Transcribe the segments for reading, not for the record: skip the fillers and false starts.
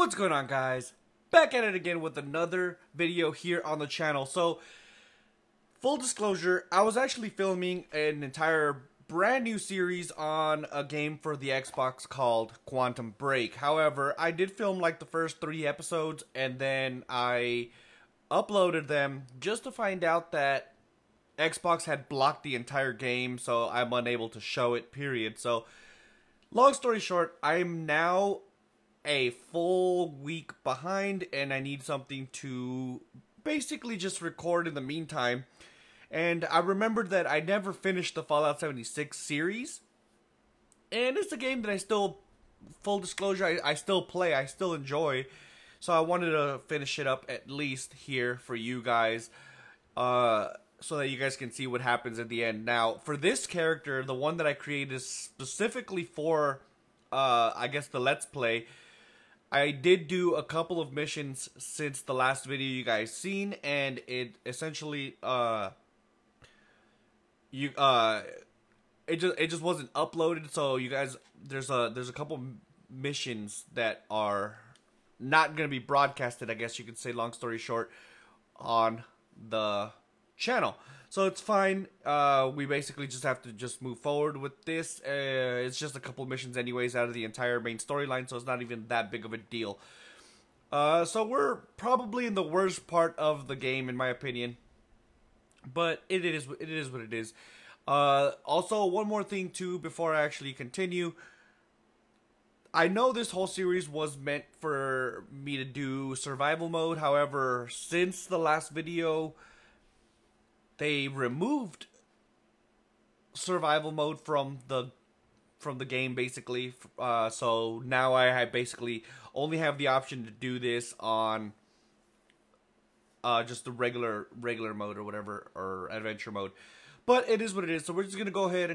What's going on, guys? Back at it again with another video here on the channel. So, full disclosure, I was actually filming an entire brand new series on a game for the Xbox called Quantum Break. However, I did film like the first 3 episodes and then I uploaded them just to find out that Xbox had blocked the entire game, so I'm unable to show it, period. So, long story short, I'm now a full week behind and I need something to basically just record in the meantime. And I remembered that I never finished the Fallout 76 series, and it's a game that I still, full disclosure, I still play, I still enjoy, so I wanted to finish it up at least here for you guys, so that you guys can see what happens at the end. Now, for this character, the one that I created specifically for I guess the Let's Play, I did do a couple of missions since the last video you guys seen, and it essentially it just wasn't uploaded. So you guys, there's a couple missions that are not gonna be broadcasted, I guess you could say, long story short, on the channel. So it's fine. We basically just have to just move forward with this. It's just a couple missions anyways out of the entire main storyline, so it's not even that big of a deal. So we're probably in the worst part of the game, in my opinion. But it is what it is. Also, one more thing too before I actually continue. I know this whole series was meant for me to do survival mode. However, since the last video, they removed survival mode from the game, basically. So now I basically only have the option to do this on just the regular mode or whatever, or adventure mode. But it is what it is. So we're just gonna go ahead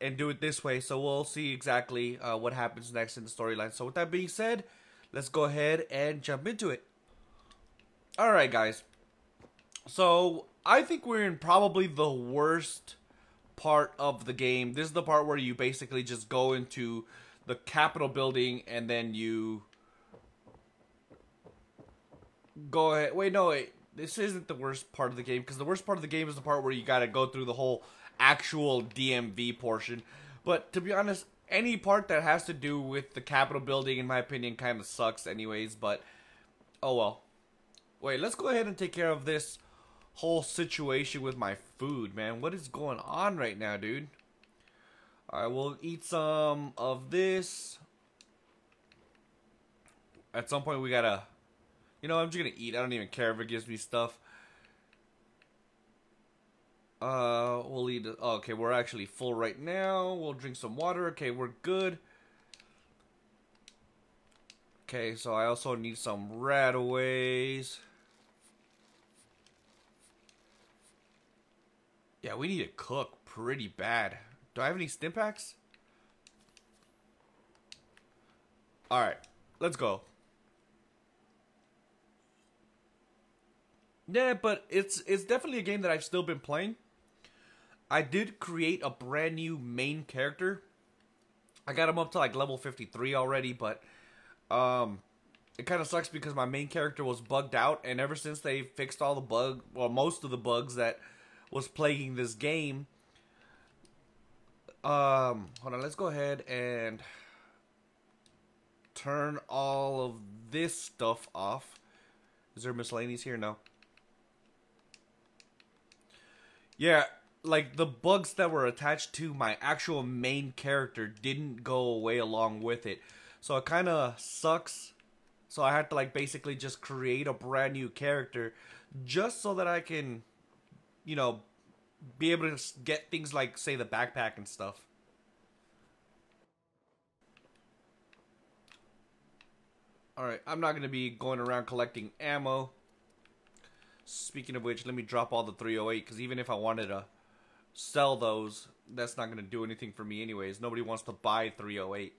and do it this way. So we'll see exactly what happens next in the storyline. So with that being said, let's go ahead and jump into it. All right, guys. So, I think we're in probably the worst part of the game. This is the part where you basically just go into the Capitol building and then you go ahead. Wait, no, wait. This isn't the worst part of the game, because the worst part of the game is the part where you gotta go through the whole actual DMV portion. But to be honest, any part that has to do with the Capitol building, in my opinion, kind of sucks anyways. But, oh well. Wait, let's go ahead and take care of this whole situation with my food, man. What is going on right now, dude? All right, we'll eat some of this. At some point, we gotta, you know, I'm just gonna eat. I don't even care if it gives me stuff. We'll eat. Oh, okay, we're actually full right now. We'll drink some water. Okay, we're good. Okay, so I also need some rataways. Yeah, we need to cook pretty bad. Do I have any stim packs? Alright, let's go. Yeah, but it's definitely a game that I've still been playing. I did create a brand new main character. I got him up to like level 53 already, but it kind of sucks because my main character was bugged out, and ever since they fixed all the bugs, well, most of the bugs that was plaguing this game. Hold on, let's go ahead and turn all of this stuff off. Is there miscellaneous here? No. Yeah, like the bugs that were attached to my actual main character didn't go away along with it. So it kind of sucks. So I had to like basically just create a brand new character just so that I can, you know, be able to get things like, say, the backpack and stuff. Alright, I'm not going to be going around collecting ammo. Speaking of which, let me drop all the 308, because even if I wanted to sell those, that's not going to do anything for me anyways. Nobody wants to buy 308.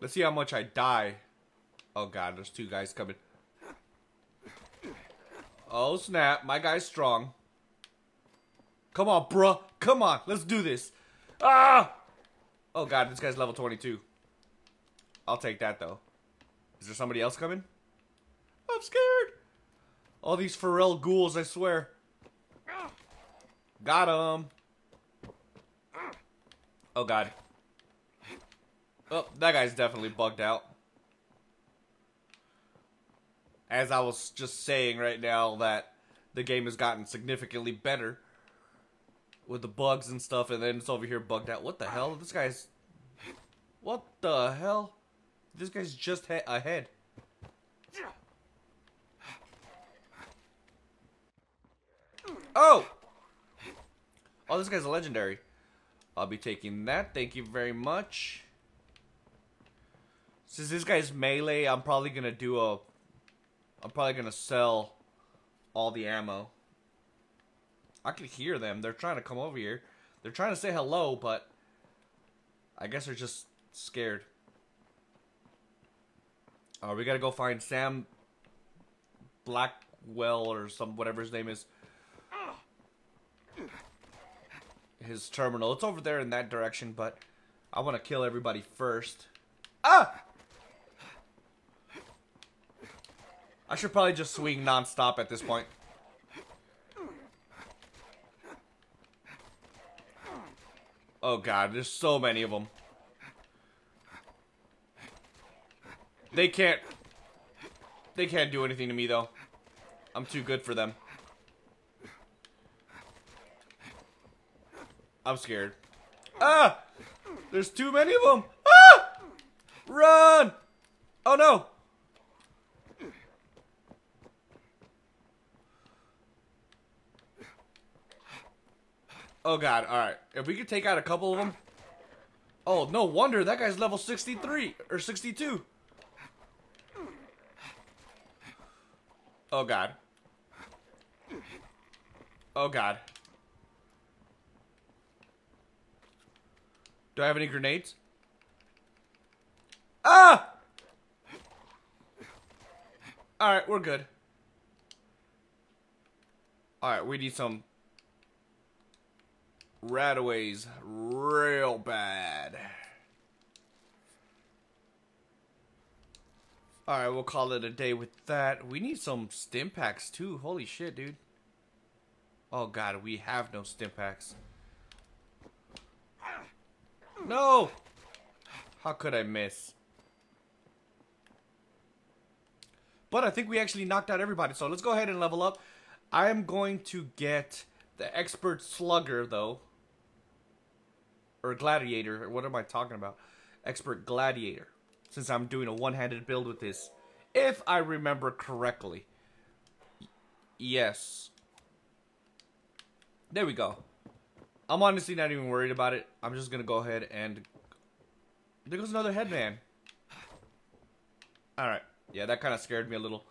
Let's see how much I die. Oh god, there's 2 guys coming. Oh snap, my guy's strong. Come on, bruh. Come on, let's do this. Ah! Oh god, this guy's level 22. I'll take that, though. Is there somebody else coming? I'm scared. All these Pharrell ghouls, I swear. Got him. Oh, God. Oh, that guy's definitely bugged out. As I was just saying right now that the game has gotten significantly better with the bugs and stuff, and then it's over here bugged out. What the hell? This guy's... What the hell? This guy's just ahead. Oh! Oh, this guy's a legendary. I'll be taking that. Thank you very much. Since this guy's melee, I'm probably gonna do a... I'm probably gonna sell all the ammo. I can hear them. They're trying to come over here. They're trying to say hello, but I guess they're just scared. Oh, we gotta go find Sam Blackwell or some whatever his name is. His terminal. It's over there in that direction, but I want to kill everybody first. Ah! I should probably just swing non-stop at this point. Oh god, there's so many of them. They can't do anything to me though. I'm too good for them. I'm scared. Ah! There's too many of them. Ah! Run! Oh no! Oh god, alright. If we could take out a couple of them. Oh, no wonder that guy's level 63 or 62. Oh god. Oh god. Do I have any grenades? Ah! Alright, we're good. Alright, we need some Rataways real bad. Alright, we'll call it a day with that. We need some stim packs too. Holy shit, dude. Oh god, we have no stim packs. No! How could I miss? But I think we actually knocked out everybody, so let's go ahead and level up. I am going to get the expert slugger though. Or gladiator. What am I talking about? Expert gladiator. Since I'm doing a one-handed build with this. If I remember correctly. Yes. There we go. I'm honestly not even worried about it. I'm just going to go ahead and... There goes another headman. Alright. Yeah, that kind of scared me a little.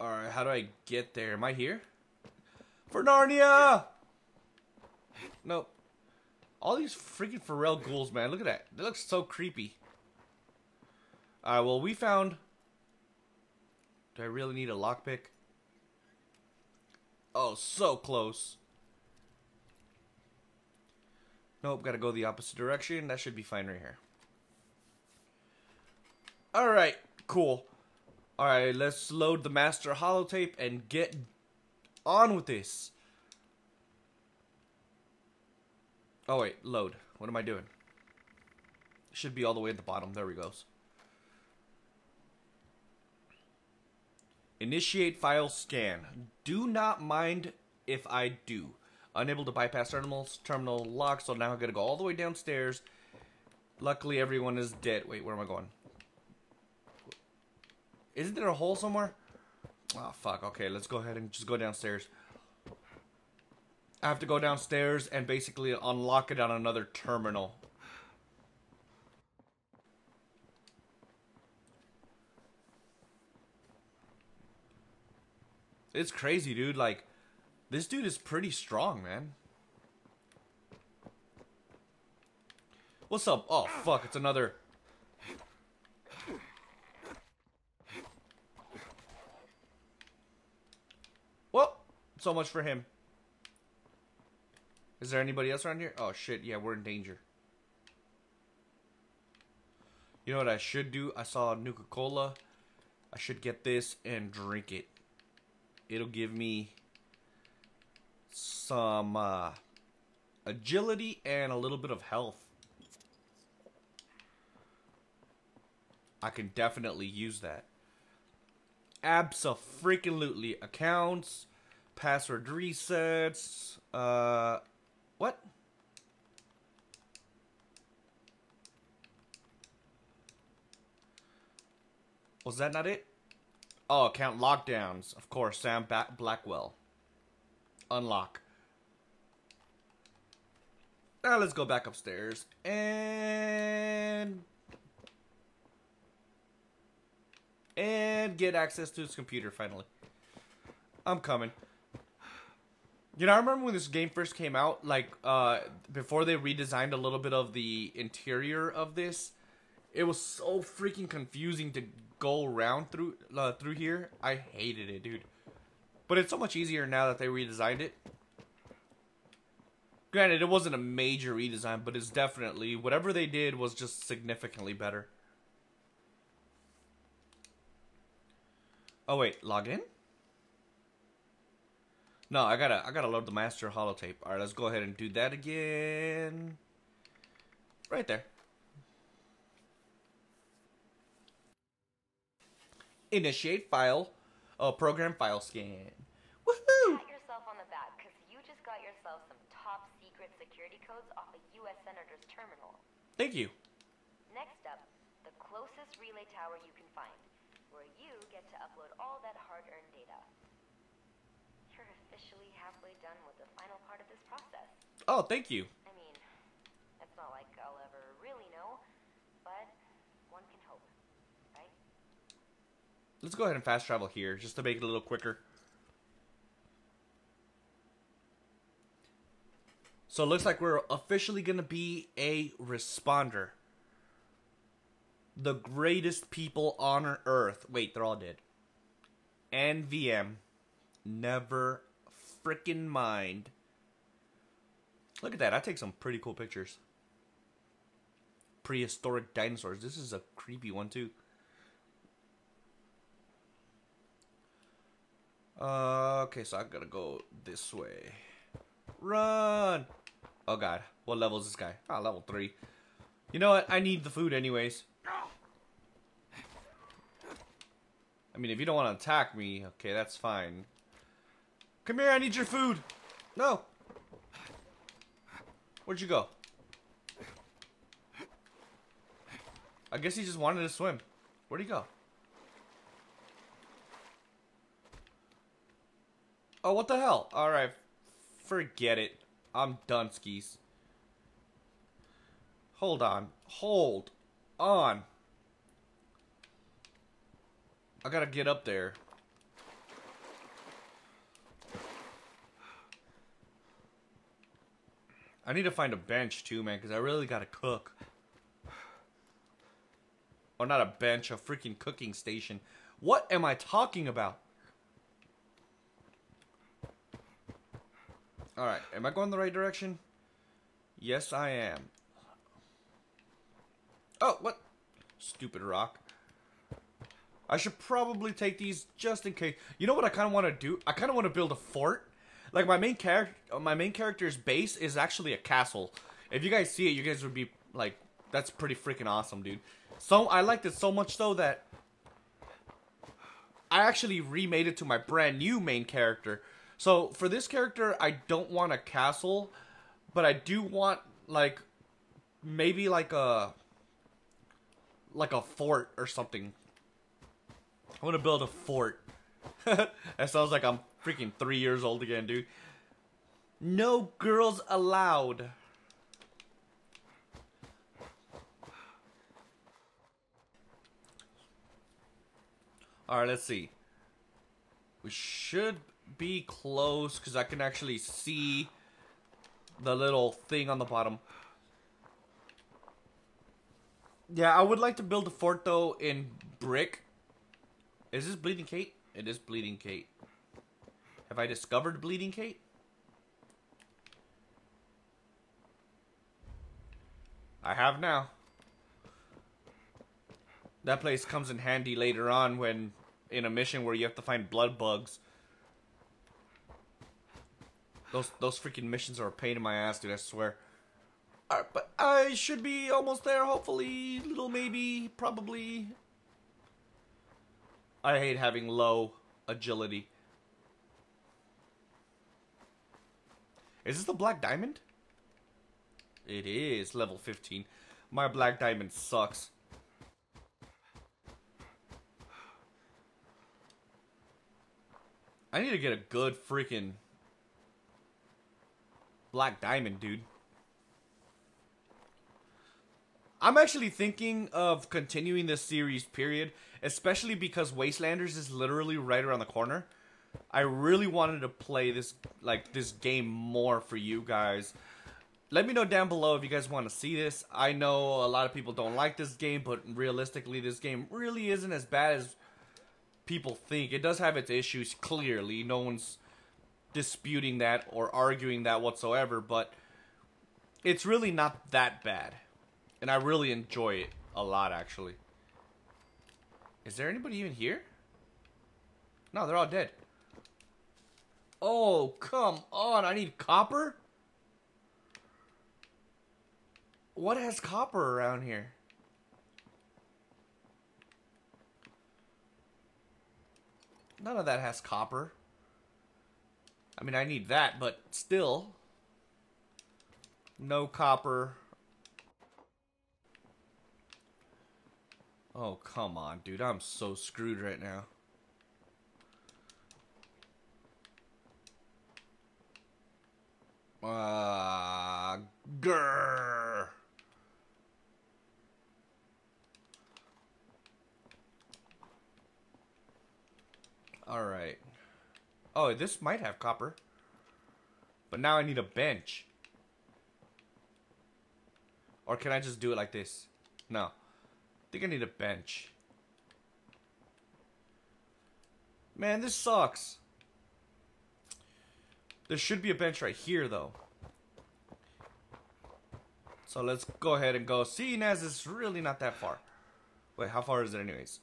Alright, how do I get there? Am I here? For Narnia! Nope. All these freaking Pharrell ghouls, man. Look at that. They look so creepy. Alright, well, we found... Do I really need a lockpick? Oh, so close. Nope, gotta go the opposite direction. That should be fine right here. Alright, cool. Alright, let's load the master holotape and get on with this. Oh wait, load. What am I doing? It should be all the way at the bottom. There we go. Initiate file scan. Do not mind if I do. Unable to bypass terminal lock, so now I'm going to go all the way downstairs. Luckily, everyone is dead. Wait, where am I going? Isn't there a hole somewhere? Oh, fuck. Okay, let's go ahead and just go downstairs. I have to go downstairs and basically unlock it on another terminal. It's crazy, dude. Like, this dude is pretty strong, man. What's up? Oh, fuck. It's another... Well, so much for him. Is there anybody else around here? Oh, shit. Yeah, we're in danger. You know what I should do? I saw Nuka-Cola. I should get this and drink it. It'll give me some agility and a little bit of health. I can definitely use that. Abso-freaking-lutely. Accounts, password resets, what? Was that not it? Oh, account lockdowns. Of course, Sam Blackwell. Unlock. Now let's go back upstairs and get access to his computer finally. I'm coming. You know, I remember when this game first came out, like, before they redesigned a little bit of the interior of this, it was so freaking confusing to go around through, through here. I hated it, dude. But it's so much easier now that they redesigned it. Granted, it wasn't a major redesign, but it's definitely, whatever they did was just significantly better. Oh, wait, log in? No, I gotta load the master holotape. All right, let's go ahead and do that again. Right there. Initiate file, program file scan. Woohoo! Pat yourself on the back, cause you just got yourself some top secret security codes off a U.S. senator's terminal. Thank you. Next up, the closest relay tower you can find, where you get to upload all that hard-earned data. Officially halfway done with the final part of this process. Oh, thank you. I mean, it's not like I'll ever really know, but one can hope, right? Let's go ahead and fast travel here just to make it a little quicker. So it looks like we're officially going to be a responder. The greatest people on earth. Wait, they're all dead. NVM. Never frickin' mind. Look at that. I take some pretty cool pictures. Prehistoric dinosaurs. This is a creepy one, too. Okay, so I gotta go this way. Run! Oh, God. What level is this guy? Ah, level 3. You know what? I need the food anyways. I mean, if you don't want to attack me, okay, that's fine. Come here, I need your food. No. Where'd you go? I guess he just wanted to swim. Where'd he go? Oh, what the hell? Alright. Forget it. I'm done, skis. Hold on. Hold on. I gotta get up there. I need to find a bench too, man, because I really gotta cook. Or not a bench, a freaking cooking station. What am I talking about? Alright, am I going the right direction? Yes, I am. Oh, what? Stupid rock. I should probably take these just in case. You know what I kind of want to do? I kind of want to build a fort. Like, my main character's base is actually a castle. If you guys see it, you guys would be like, that's pretty freaking awesome, dude. So, I liked it so much, though, that I actually remade it to my brand new main character. So, for this character, I don't want a castle, but I do want, like, maybe like a fort or something. I want to build a fort. That sounds like I'm freaking 3 years old again, dude. No girls allowed. Alright, let's see. We should be close because I can actually see the little thing on the bottom. Yeah, I would like to build a fort, though, in brick. Is this Bleeding Kate? It is Bleeding Kate. Have I discovered Bleeding Kate? I have now. That place comes in handy later on when in a mission where you have to find blood bugs. Those freaking missions are a pain in my ass, dude, I swear. Alright, but I should be almost there, hopefully. Little maybe, probably. I hate having low agility. Is this the Black Diamond? It is, level 15. My Black Diamond sucks. I need to get a good freaking Black Diamond, dude. I'm actually thinking of continuing this series, period. Especially because Wastelanders is literally right around the corner. I really wanted to play this, like, this game more for you guys. Let me know down below if you guys want to see this. I know a lot of people don't like this game, but realistically, this game really isn't as bad as people think. It does have its issues, clearly. No one's disputing that or arguing that whatsoever, but it's really not that bad. And I really enjoy it a lot, actually. Is there anybody even here? No, they're all dead. Oh, come on. I need copper? What has copper around here? None of that has copper. I mean, I need that, but still. No copper. Oh, come on, dude. I'm so screwed right now. Grrr. Alright. Oh, this might have copper. But now I need a bench. Or can I just do it like this? No. I think I need a bench. Man, this sucks. There should be a bench right here, though. So let's go ahead and go. Seeing as it's really not that far. Wait, how far is it anyways?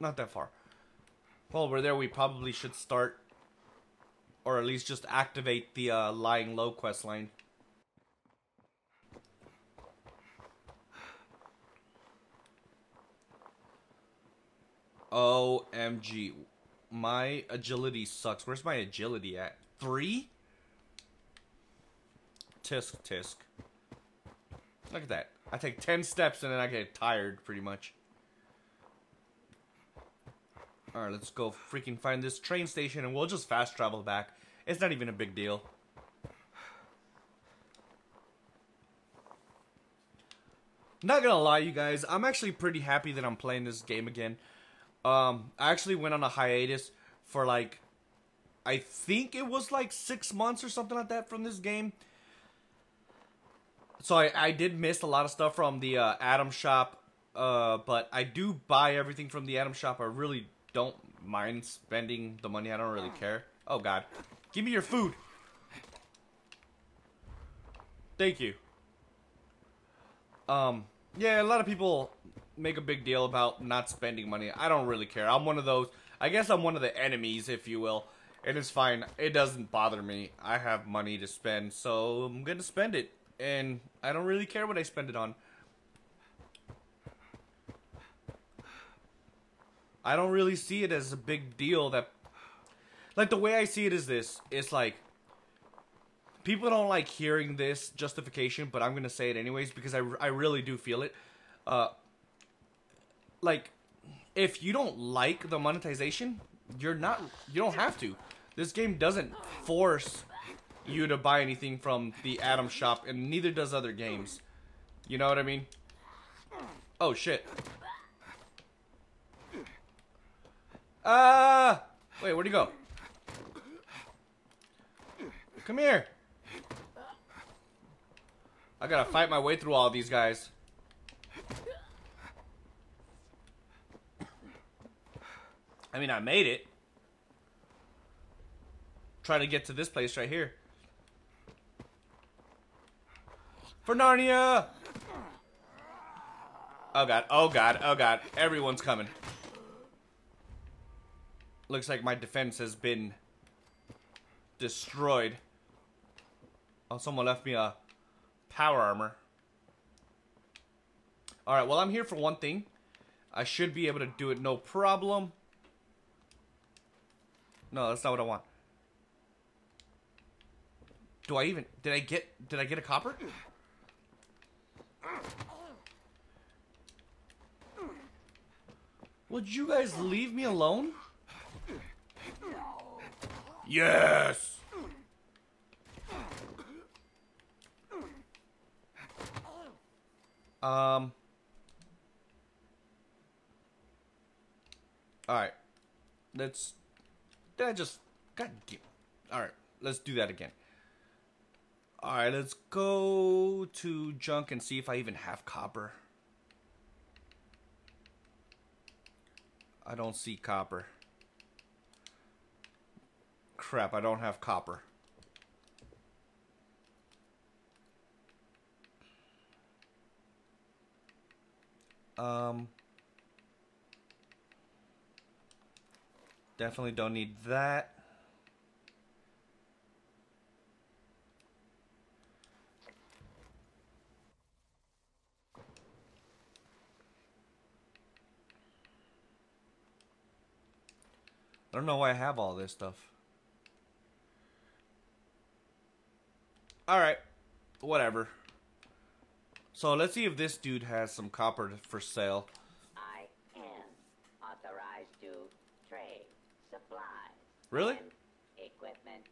Not that far. Well, we're there. We probably should start, or at least just activate the lying low quest line. OMG. My agility sucks. Where's my agility at? 3? Tisk, tisk. Look at that. I take 10 steps and then I get tired, pretty much. Alright, let's go freaking find this train station and we'll just fast travel back. It's not even a big deal. Not gonna lie, you guys. I'm actually pretty happy that I'm playing this game again. I actually went on a hiatus for like, I think it was like 6 months or something like that from this game. So I did miss a lot of stuff from the Atom Shop. But I do buy everything from the Atom Shop. I really don't mind spending the money. I don't really care. Oh, God. Give me your food. Thank you. Yeah, a lot of people make a big deal about not spending money. I don't really care. I'm one of those. I guess I'm one of the enemies, if you will. It is fine. It doesn't bother me. I have money to spend, so I'm going to spend it. And I don't really care what I spend it on. I don't really see it as a big deal that, like, the way I see it is this. It's like, people don't like hearing this justification, but I'm going to say it anyways because I really do feel it. Like, if you don't like the monetization, you don't have to. This game doesn't force you to buy anything from the Atom Shop, and neither does other games. You know what I mean? Oh, shit. Wait, where'd he go? Come here. I gotta fight my way through all these guys. I mean, I made it. Try to get to this place right here. For Narnia! Oh god, oh god, oh god. Everyone's coming. Looks like my defense has been destroyed. Oh, someone left me a power armor. Alright, well, I'm here for one thing. I should be able to do it no problem. No, that's not what I want. Do I even... Did I get a copper? Would you guys leave me alone? Yes! Alright. Let's... Did I just... God damn. Alright, let's do that again. Alright, let's go to junk and see if I even have copper. I don't see copper. Crap, I don't have copper. Definitely don't need that. I don't know why I have all this stuff. Alright. Whatever. So let's see if this dude has some copper for sale. I am authorized to trade supplies. Really? Equipment.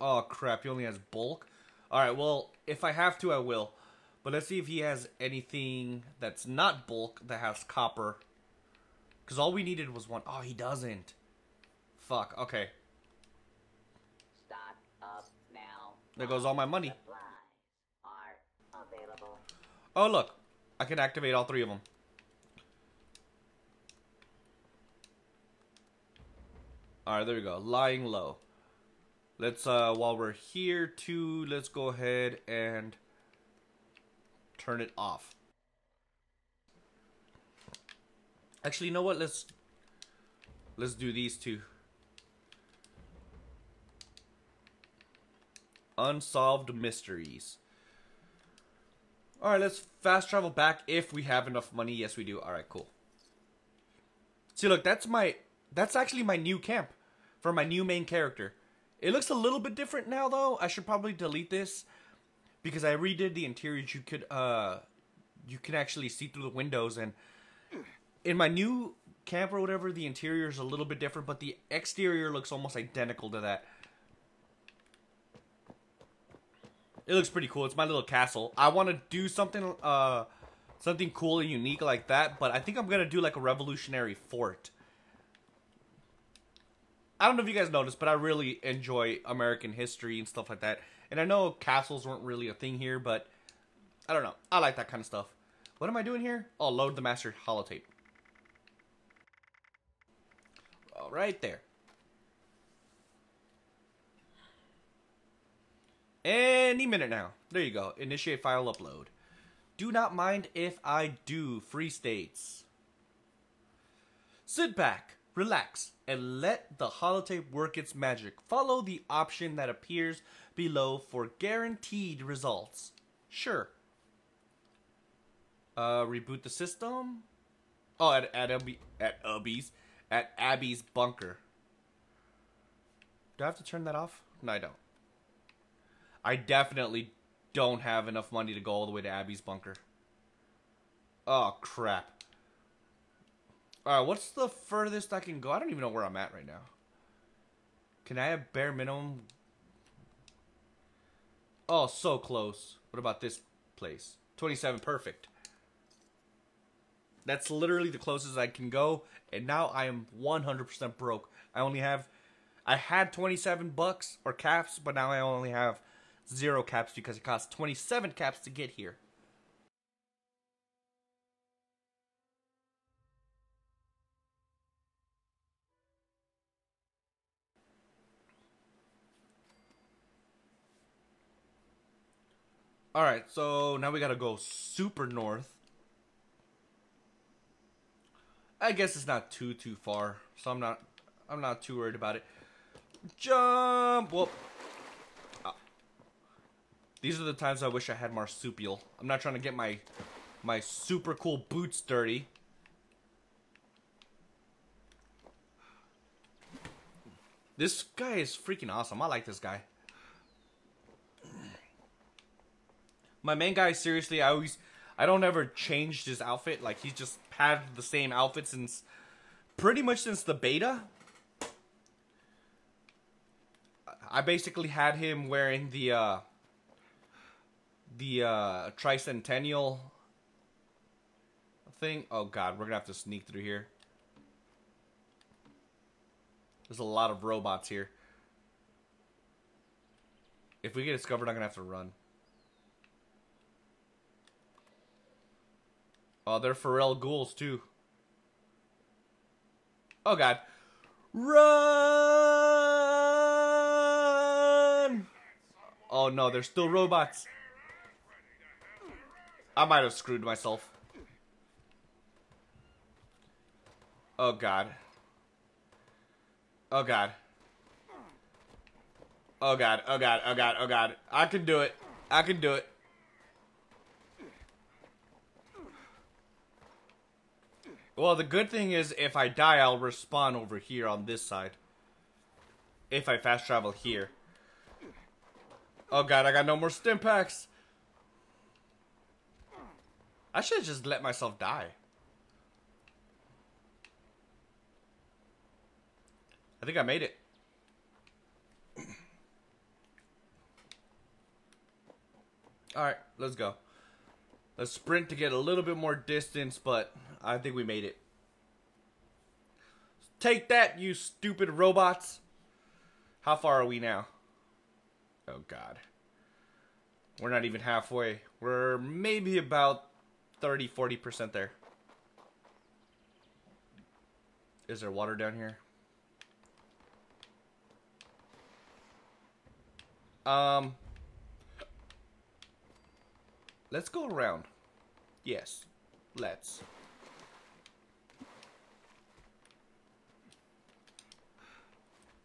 Oh crap, he only has bulk? Alright, well, if I have to, I will. But let's see if he has anything that's not bulk that has copper. Because all we needed was one. Oh, he doesn't. Fuck, okay. Stock up now. There goes all my money. Are available. Oh, look. I can activate all three of them. Alright, there we go. Lying low. Let's, while we're here, too, let's go ahead and turn it off. Actually, you know what? Let's do these two. Unsolved mysteries. Alright, let's fast travel back if we have enough money. Yes, we do. Alright, cool. See, look, that's actually my new camp for my new main character. It looks a little bit different now, though. I should probably delete this because I redid the interiors. You can actually see through the windows, and in my new camp or whatever, the interior is a little bit different, but the exterior looks almost identical to that. It looks pretty cool. It's my little castle. I want to do something something cool and unique like that, but I think I'm going to do like a revolutionary fort. I don't know if you guys noticed, but I really enjoy American history and stuff like that. And I know castles weren't really a thing here, but I don't know. I like that kind of stuff. What am I doing here? Oh, load the master holotape. Right there. Any minute now. There you go. Initiate file upload. Do not mind if I do. Free States. Sit back, relax, and let the holotape work its magic. Follow the option that appears below for guaranteed results. Sure. Reboot the system. Oh, at Abby's bunker. Do I have to turn that off? No, I don't. I definitely don't have enough money to go all the way to Abby's bunker. Oh, crap. Alright, what's the furthest I can go? I don't even know where I'm at right now. Can I have bare minimum? Oh, so close. What about this place? 27, perfect. That's literally the closest I can go, and now I am 100% broke. I had 27 bucks or caps, but now I only have 0 caps because it costs 27 caps to get here. Alright, so now we gotta go super north. I guess it's not too far, so I'm not too worried about it. Jump! Whoop. Oh. These are the times I wish I had marsupial. I'm not trying to get my super cool boots dirty. This guy is freaking awesome. I like this guy. My main guy, seriously, I don't ever change his outfit. Like, he's just had the same outfit since, pretty much since the beta. I basically had him wearing the tricentennial thing. Oh god, we're gonna have to sneak through here. There's a lot of robots here. If we get discovered, I'm gonna have to run. Oh, they're Pharrell ghouls too. Oh god. Run! Oh no, they're still robots. I might have screwed myself. Oh god. Oh god. Oh god, oh god, oh god, oh god. I can do it. I can do it. Well, the good thing is, if I die, I'll respawn over here on this side. If I fast travel here. Oh god, I got no more Stimpaks. I should just let myself die. I think I made it. Alright, let's go. Let's sprint to get a little bit more distance, but I think we made it. Take that, you stupid robots. How far are we now? Oh god. We're not even halfway. We're maybe about 30–40% there. Is there water down here? Let's go around. Yes, let's.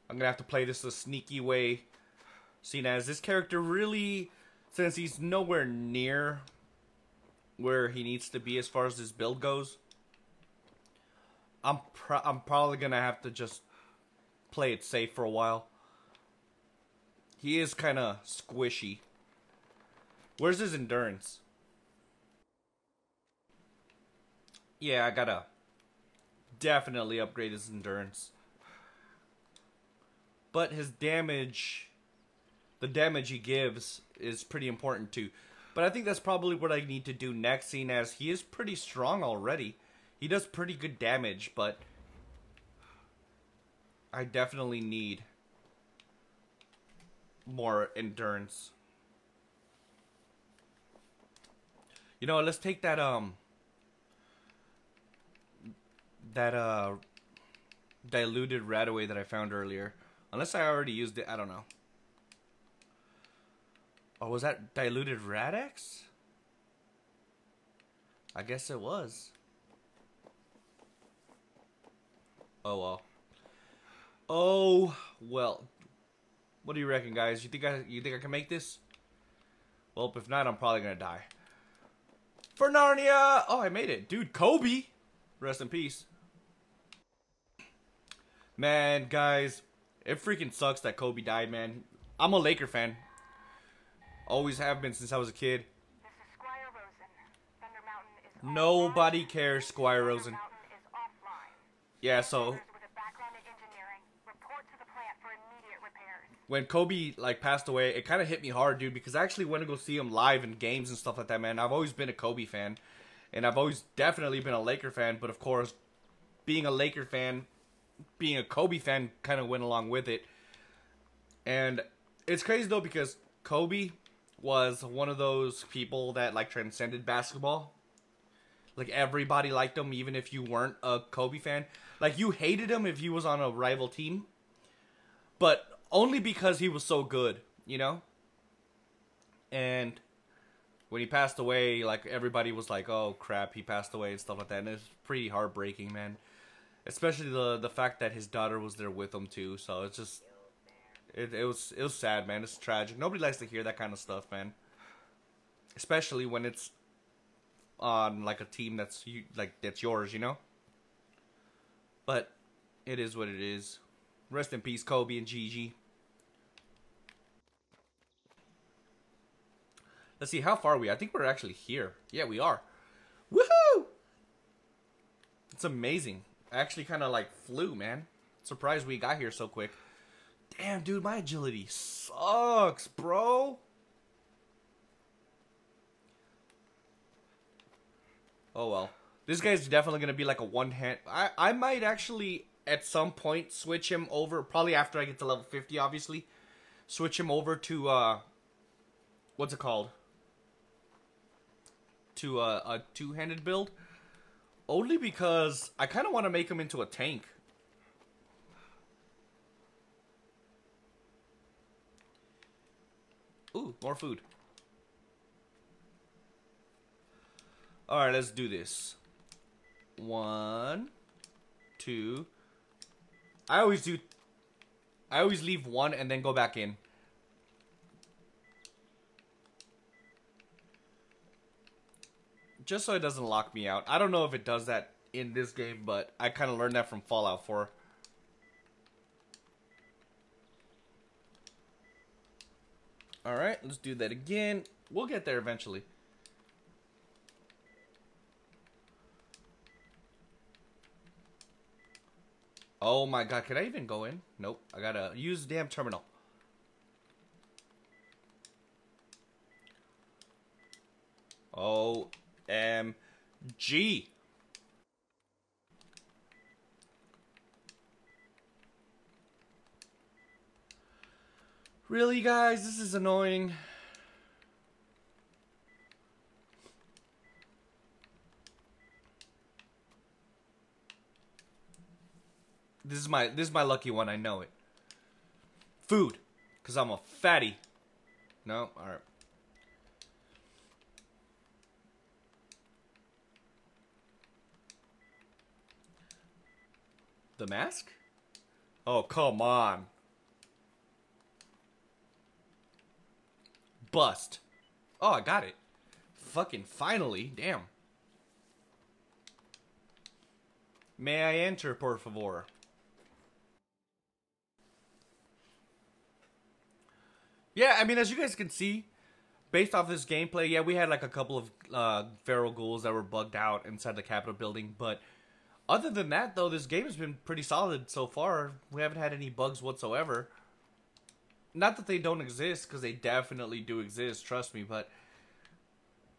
I'm gonna have to play this a sneaky way, seeing as this character really, since he's nowhere near where he needs to be as far as this build goes, I'm probably gonna have to just play it safe for a while. He is kind of squishy. Where's his endurance? Yeah, I gotta definitely upgrade his endurance. But his damage, the damage he gives is pretty important too. But I think that's probably what I need to do next, seeing as he is pretty strong already. He does pretty good damage, but I definitely need more endurance. You know, let's take that, diluted rat away that I found earlier. Unless I already used it, I don't know. Oh, was that diluted Radex? I guess it was. Oh, well. Oh, well. What do you reckon, guys? You think I can make this? Well, if not, I'm probably gonna die. For Narnia! Oh, I made it. Dude, Kobe! Rest in peace. Man, guys, it freaking sucks that Kobe died, man. I'm a Laker fan. Always have been since I was a kid. This is Squire Rosen. Thunder Mountain is offline. Nobody cares, Squire Rosen. Thunder Mountain is offline. Yeah, so when Kobe like passed away, it kind of hit me hard, dude, because I actually went to go see him live in games and stuff like that, man. I've always been a Kobe fan, and I've always definitely been a Laker fan, but of course, being a Laker fan, being a Kobe fan kind of went along with it. And it's crazy though, because Kobe was one of those people that like transcended basketball. Like, everybody liked him, even if you weren't a Kobe fan. Like, you hated him if he was on a rival team, but only because he was so good, you know? And when he passed away, like, everybody was like, oh crap, he passed away and stuff like that, and it's pretty heartbreaking, man. Especially the fact that his daughter was there with him too, so it's just it was sad, man. It's tragic. Nobody likes to hear that kind of stuff, man. Especially when it's on like a team that's you, like that's yours, you know. But it is what it is. Rest in peace, Kobe and Gigi. Let's see, how far are we? I think we're actually here. Yeah, we are. Woohoo! It's amazing. I actually kind of like flew, man. Surprised we got here so quick. Damn, dude, my agility sucks, bro. Oh well. This guy's definitely gonna be like a one-hand. I might actually at some point switch him over, probably after I get to level 50, obviously. Switch him over to what's it called? To a two-handed build. Only because I kind of want to make him into a tank. Ooh, more food. Alright, let's do this. 1, 2. I always leave one and then go back in. Just so it doesn't lock me out. I don't know if it does that in this game, but I kind of learned that from Fallout 4. Alright, let's do that again. We'll get there eventually. Oh my god, can I even go in? Nope, I gotta use the damn terminal. Oh... OMG. Really, guys, this is annoying. This is my lucky one, I know it. Food, 'cause I'm a fatty. No, all right. The mask? Oh, come on. Bust. Oh, I got it. Fucking finally. Damn. May I enter, por favor? Yeah, I mean, as you guys can see, based off this gameplay, yeah, we had like a couple of feral ghouls that were bugged out inside the Capitol building, but... Other than that, though, this game has been pretty solid so far. We haven't had any bugs whatsoever. Not that they don't exist, because they definitely do exist, trust me, but...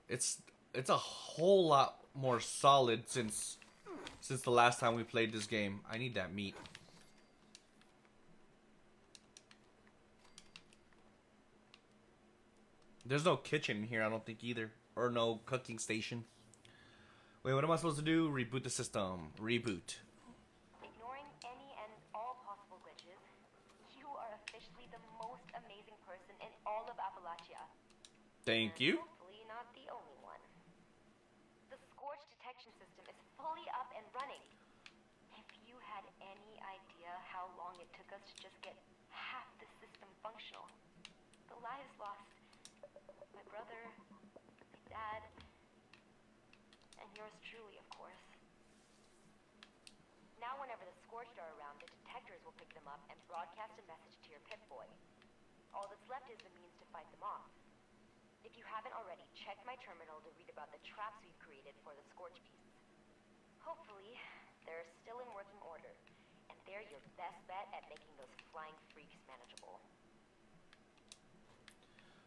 It's a whole lot more solid since the last time we played this game. I need that meat. There's no kitchen here, I don't think, either. Or no cooking station. Wait, what am I supposed to do? Reboot the system. Reboot. Ignoring any and all possible glitches, you are officially the most amazing person in all of Appalachia. Thank you. Hopefully not the only one. The Scorch detection system is fully up and running. If you had any idea how long it took us to just get half the system functional. The lives lost. My brother, my dad... Yours truly, of course. Now whenever the Scorched are around, the detectors will pick them up and broadcast a message to your Pip-Boy. All that's left is the means to fight them off. If you haven't already, check my terminal to read about the traps we've created for the Scorch Beast. Hopefully, they're still in working order, and they're your best bet at making those flying freaks manageable.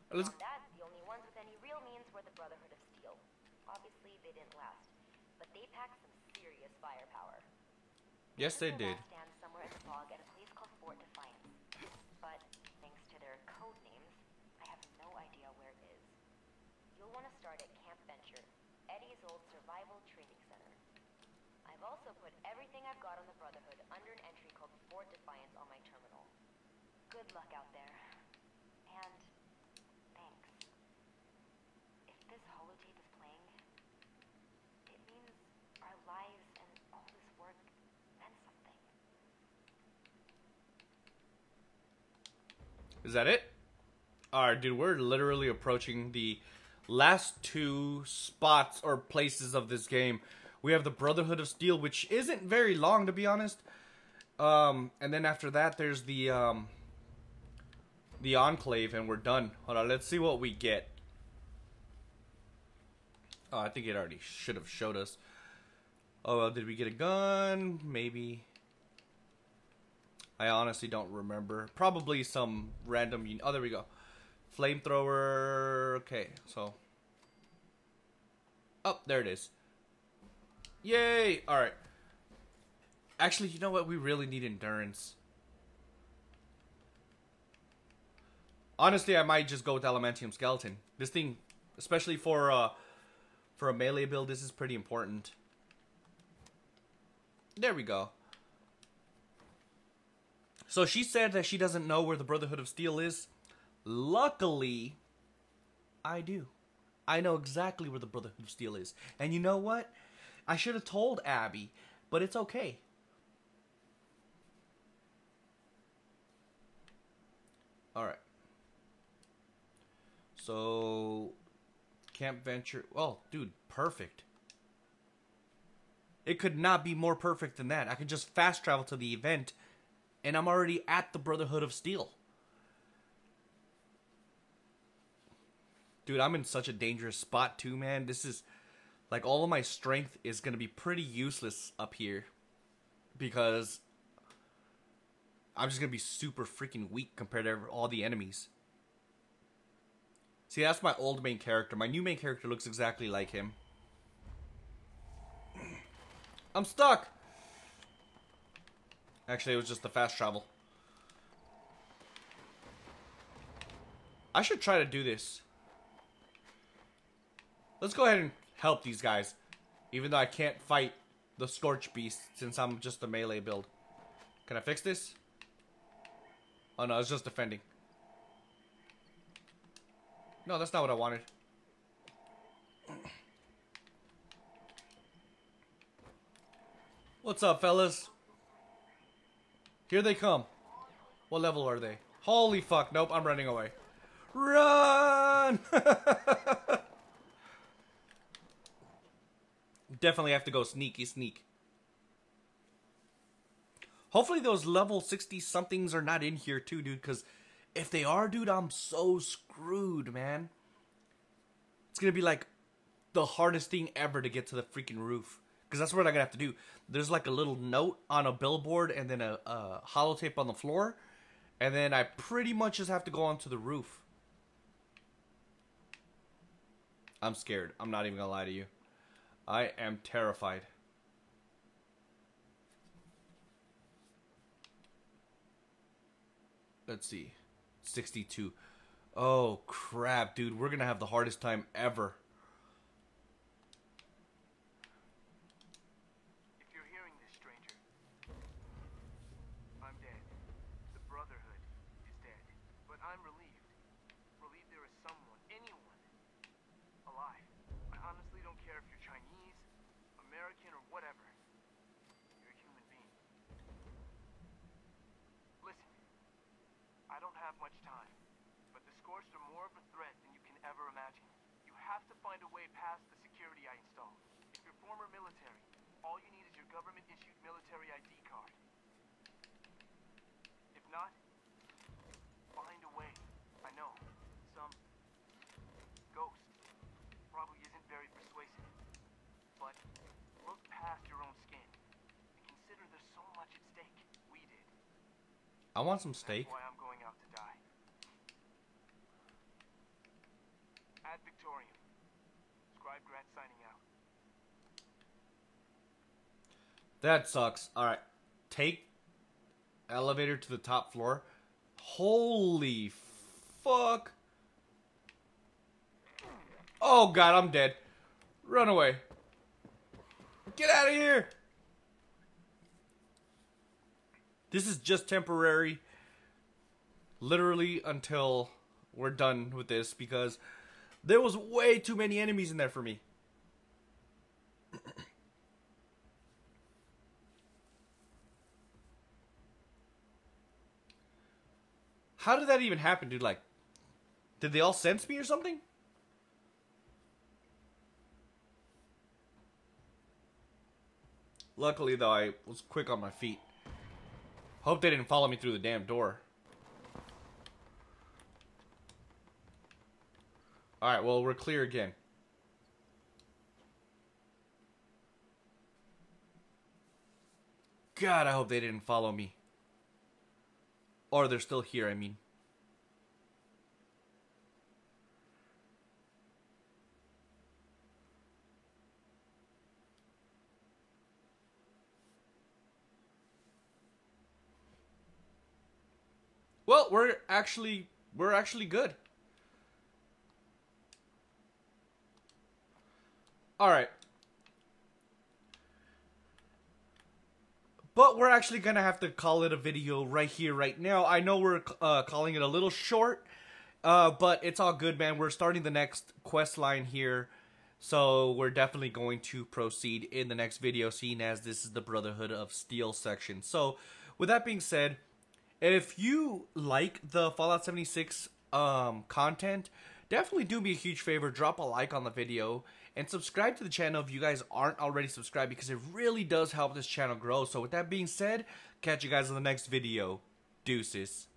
Beyond that, the only ones with any real means were the Brotherhood of Steel. Obviously, they didn't last, but they packed some serious firepower. Yes, they did. Stand somewhere in the fog at a place called Fort Defiance, but thanks to their code names, I have no idea where it is. You'll want to start at Camp Venture, Eddie's old survival training center. I've also put everything I've got on the Brotherhood under an entry called Fort Defiance on my terminal. Good luck out there, and thanks. If this Is that it? Alright, dude, we're literally approaching the last two spots or places of this game. We have the Brotherhood of Steel, which isn't very long, to be honest. And then after that, there's the Enclave, and we're done. Hold on, let's see what we get. Oh, I think it already should have showed us. Oh, well, did we get a gun? Maybe. I honestly don't remember. Probably some random... Oh, there we go. Flamethrower... Okay, so... Oh, there it is. Yay! Alright. Actually, you know what? We really need endurance. Honestly, I might just go with Adamantium Skeleton. This thing, especially for a melee build, this is pretty important. There we go. So she said that she doesn't know where the Brotherhood of Steel is. Luckily, I do. I know exactly where the Brotherhood of Steel is. And you know what? I should have told Abby, but it's okay. Alright. So, Camp Venture. Oh, dude, perfect. It could not be more perfect than that. I could just fast travel to the event, and I'm already at the Brotherhood of Steel. Dude, I'm in such a dangerous spot too, man. This is... Like, all of my strength is going to be pretty useless up here. Because... I'm just going to be super freaking weak compared to all the enemies. See, that's my old main character. My new main character looks exactly like him. I'm stuck! Actually, it was just the fast travel. I should try to do this. Let's go ahead and help these guys. Even though I can't fight the Scorch Beast since I'm just a melee build. Can I fix this? Oh no, it's just defending. No, that's not what I wanted. What's up, fellas? Here they come. What level are they? Holy fuck, nope, I'm running away. Run! Definitely have to go sneaky. Hopefully those level 60 somethings are not in here too, dude, because if they are, dude, I'm so screwed, man. It's gonna be like the hardest thing ever to get to the freaking roof. Because that's what I'm gonna have to do. There's like a little note on a billboard and then a holotape on the floor. And then I pretty much just have to go onto the roof. I'm scared. I'm not even gonna lie to you. I am terrified. Let's see. 62. Oh, crap, dude. We're gonna have the hardest time ever. Much time, but the Scorched are more of a threat than you can ever imagine. You have to find a way past the security I installed. If you're former military, all you need is your government-issued military ID card. If not, find a way. I know, some ghost probably isn't very persuasive, but look past your own skin and consider there's so much at stake. We did. I want some steak. That sucks. Alright. Take elevator to the top floor. Holy fuck. Oh god, I'm dead. Run away. Get out of here. This is just temporary. Literally until we're done with this because there was way too many enemies in there for me. How did that even happen, dude? Like, did they all sense me or something? Luckily, though, I was quick on my feet. Hope they didn't follow me through the damn door. Alright, well, we're clear again. God, I hope they didn't follow me. Or they're still here, I mean. Well, we're actually good. All right. But we're actually going to have to call it a video right here, right now. I know we're calling it a little short, but it's all good, man. We're starting the next quest line here. So we're definitely going to proceed in the next video, seeing as this is the Brotherhood of Steel section. So with that being said, if you like the Fallout 76 content, definitely do me a huge favor, drop a like on the video, and subscribe to the channel if you guys aren't already subscribed, because it really does help this channel grow. So with that being said, catch you guys in the next video. Deuces.